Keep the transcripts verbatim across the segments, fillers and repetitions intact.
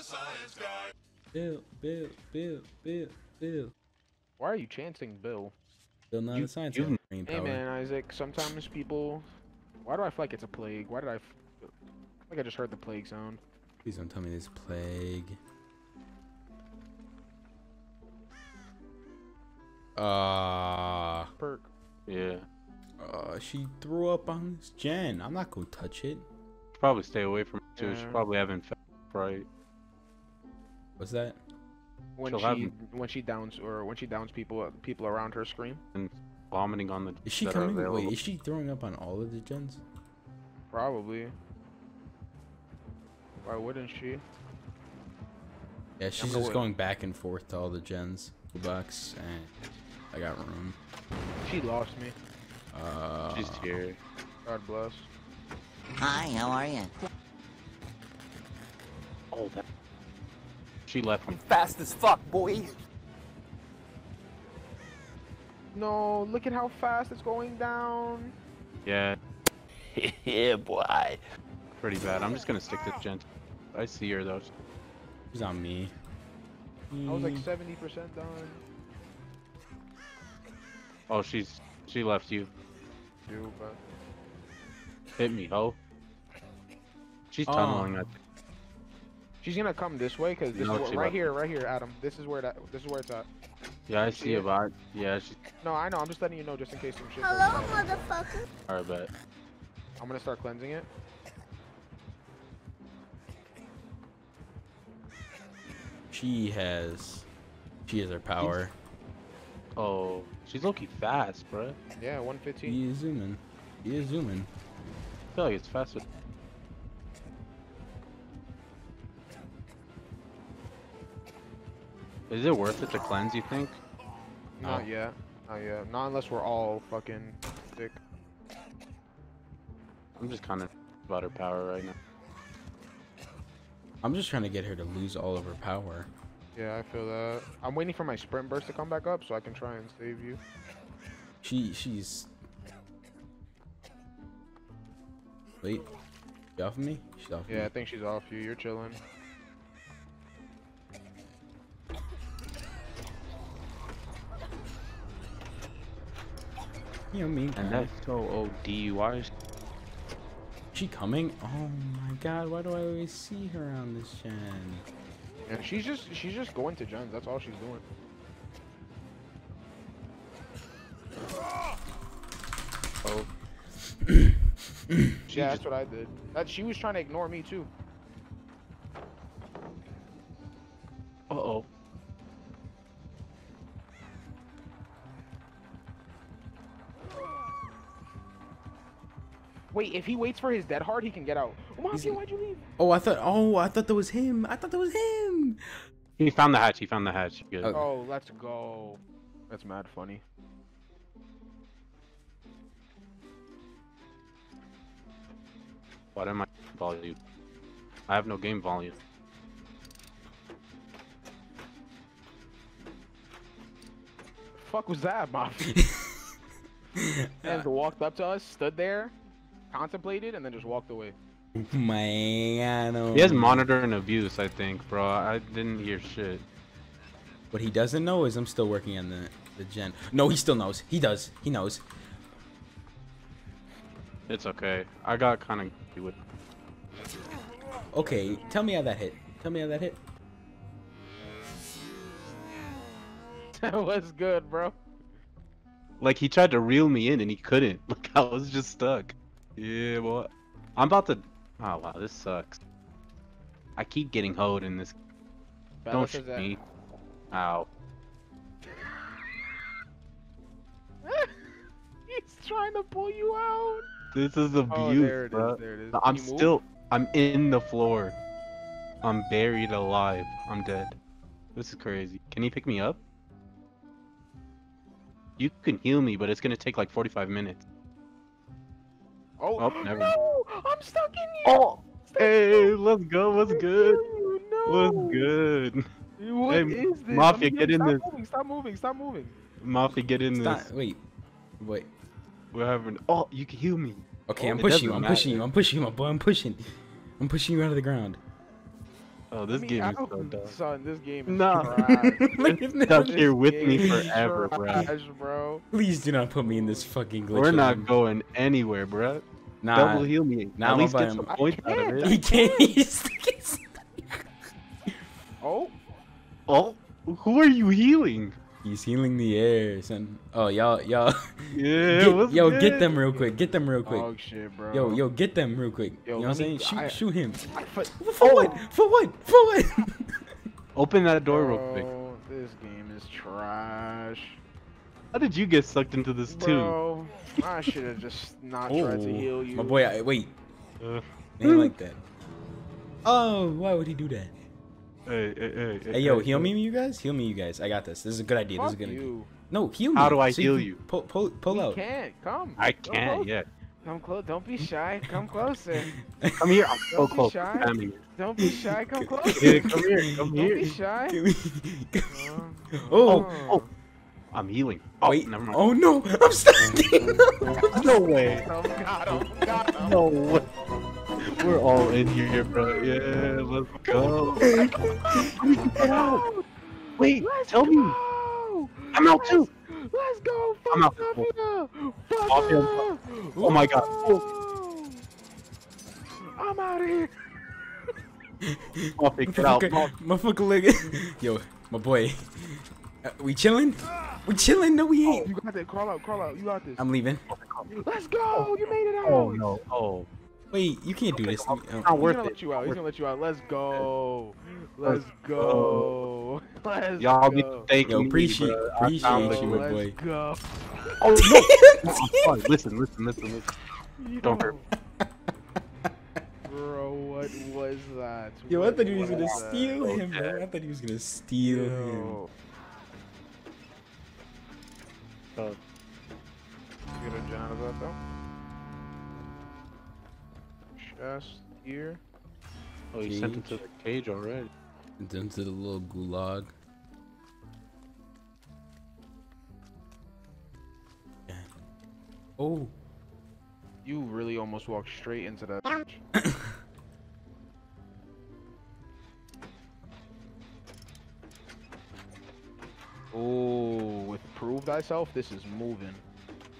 the science guy. Bill, Bill, Bill, Bill, Bill. Why are you chanting Bill? Bill, not you, a science guy. Hey power. Man, Isaac, sometimes people... Why do I feel like it's a plague? Why did I... F I feel like I just heard the plague sound. Please don't tell me this plague. Uh... Perk. Yeah. Uh, she threw up on this Jen. I'm not gonna touch it. Probably stay away from it too. Yeah. She probably have infection, right? What's that? When She'll she when she downs or when she downs people, people around her scream. And vomiting on the. Is she coming? Wait, is she throwing up on all of the gens? Probably. Why wouldn't she? Yeah, she's I'm just going, going back and forth to all the gens. Bucks and I got room. She lost me. Uh, She's here. God bless. Hi, how are you? Oh, that. She left me. I'm fast as fuck, boy. No, look at how fast it's going down. Yeah. Yeah, boy. Pretty bad. I'm just gonna stick to Gent. I see her though. She's on me. I was like seventy percent done. Oh, she's. She left you. you but... Hit me, ho. She's tunneling. Oh. She's gonna come this way, cause this no, is where, right here, right here, Adam. This is where that. This is where it's at. Yeah, I see a bot. Yeah. She... No, I know. I'm just letting you know, just in case some shit. Hello, motherfucker. Alright, bet. I'm gonna start cleansing it. She has. She has her power. Oh. She's looking fast, bro. Yeah, one fifteen. He is zooming. He is zooming. I feel like it's faster. Is it worth it to cleanse, you think? Not no. yet. Not yet. Not unless we're all fucking sick. I'm just kind of about her power right now. I'm just trying to get her to lose all of her power. Yeah, I feel that. I'm waiting for my sprint burst to come back up so I can try and save you. She, she's... Wait, she off of me? She's off yeah, me. I think she's off you. You're chilling. You know me. And that's so O D. Why is she coming? Oh my god, why do I always see her on this gen? And she's just she's just going to gens. That's all she's doing. Oh. Yeah, that's what I did. That she was trying to ignore me too. Uh oh. Wait, if he waits for his dead heart, he can get out. Mafia, why'd you leave? Oh, I thought. Oh, I thought that was him. I thought that was him. He found the hatch. He found the hatch. Good. Okay. Oh, let's go. That's mad funny. Why am I volume? I have no game volume. The fuck was that, Mafia? And walked up to us, stood there. Contemplated and then just walked away. Man, oh. He has monitor and abuse, I think, bro. I didn't hear shit. What he doesn't know is I'm still working on the the gen. No, he still knows. He does. He knows. It's okay. I got kind of do it. Okay, tell me how that hit. Tell me how that hit. That was good, bro. Like he tried to reel me in and he couldn't. Like I was just stuck. Yeah, boy. I'm about to. Oh wow, this sucks. I keep getting hoed in this. Bella Don't shoot me. Ow. He's trying to pull you out. This is abuse, oh, there it bro. Is, there it is. I'm still. Move? I'm in the floor. I'm buried alive. I'm dead. This is crazy. Can you pick me up? You can heal me, but it's gonna take like forty-five minutes. Oh, oh never. No! I'm stuck in here! Oh! Stuck hey, here. Let's go, what's good? No. What's good? What hey, is this? Mafia, I mean, get in this. Moving, stop moving, stop moving. Mafia, get in stop. this. Wait, wait. We're having. Oh, you can heal me. Okay, oh, I'm pushing you, I'm matter. pushing you, I'm pushing you, my boy, I'm pushing. I'm pushing you out of the ground. Oh, this I mean, game is so dumb. Son, this game is no. trash. It's stuck here with me forever, trash, bro. Please do not put me in this fucking glitch. We're not going anywhere, bro. Nah. Double heal me. Nah, At least get some points out of it. He can't. He's oh. Oh. Who are you healing? He's healing the air, son. Oh, y'all, y'all. Yeah, get, yo, good? get them real quick. Get them real quick. Oh, shit, bro. Yo, yo, get them real quick. Yo, you know what I'm saying? Shoot, I, shoot him. I, I, for, for oh. what? For what? For what? Open that door bro, real quick. This game is trash. How did you get sucked into this, bro, too? I should have just not oh. tried to heal you. My boy, I, wait. Uh, ain't like that. Oh, why would he do that? Hey, hey, hey, hey, hey, yo, hey, heal me, you guys. Heal me, you guys. I got this. This is a good idea. Fuck this is a good idea. No, heal me. How do I so heal you? you? Pull, pull, pull you out. I can't. Come. I can't yet. Come close. Don't be shy. Come closer. Come here. I'm so Don't close. Be shy. I'm here. Don't be shy. Come closer. Yeah, come here. Come here. Don't be shy. oh. oh, oh. I'm healing. Oh, Wait. Never mind. Oh, no. I'm standing. no way. Oh, God. Oh, God. Oh. No way. We're all in here, bro. Yeah, let's go. Get out. Wait, let's tell go. me. I'm out let's, too. Let's go. Fuck I'm out. Oh my god. Oh. I'm out of here. Coffee, get out. Motherfucker, leg. Yo, my boy. Uh, we chilling? We chilling? No, we ain't. Oh, you got that. Crawl out. Crawl out. You got this. I'm leaving. Let's go. You made it out. Oh no. Oh. Wait, you can't do okay, this. It's oh, not worth He's gonna it. let you out. He's gonna let you out. Let's go. Let's go. Let's Y'all need to thank Yo, me, appreciate, bro. appreciate you, my boy. Let's go. Oh, no. oh, listen, listen, listen, listen. Yo. Don't hurt me. Bro, what was that? Yo, what I thought he was, was gonna that? steal okay. him, bro. I thought he was gonna steal Yo. him. Oh. You gonna John about that? Just here. Oh, you sent him to the cage already. Sent him to the little gulag. Yeah. Oh. You really almost walked straight into that. oh, with prove thyself, this is moving.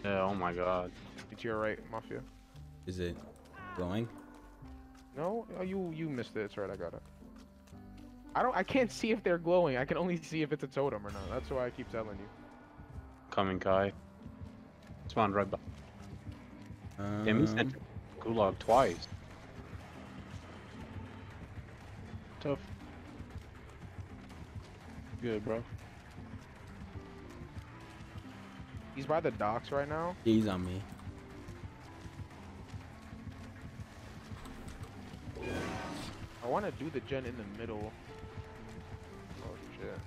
Yeah, oh my god. It's your right, Mafia. Is it going? No, oh, you you missed it. It's right. I got it. I don't. I can't see if they're glowing. I can only see if it's a totem or not. That's why I keep telling you. Coming, Kai. Spawned right back. Um... Damn, he sent Gulag twice. Tough. Good, bro. He's by the docks right now. Yeah, he's on me. I want to do the gen in the middle. Oh shit.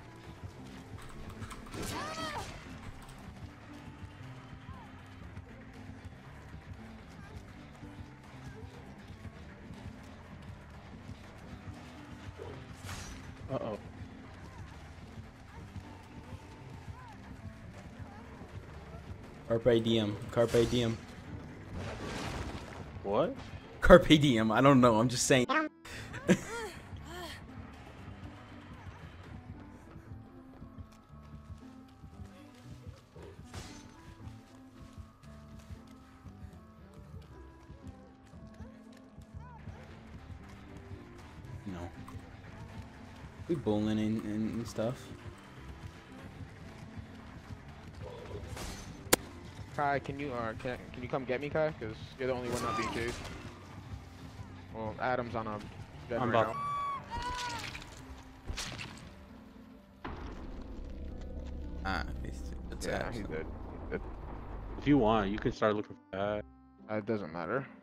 Uh oh. Carpe diem. Carpe diem. What? Carpe diem. I don't know. I'm just saying. No. We bowling and, and stuff. Kai, can you uh, can can you come get me, Kai? Cause you're the only one not being chased. Well, Adam's on a bed I'm right now. Ah, that's yeah, he's dead. He's dead. If you want, you can start looking for that. Uh, it doesn't matter.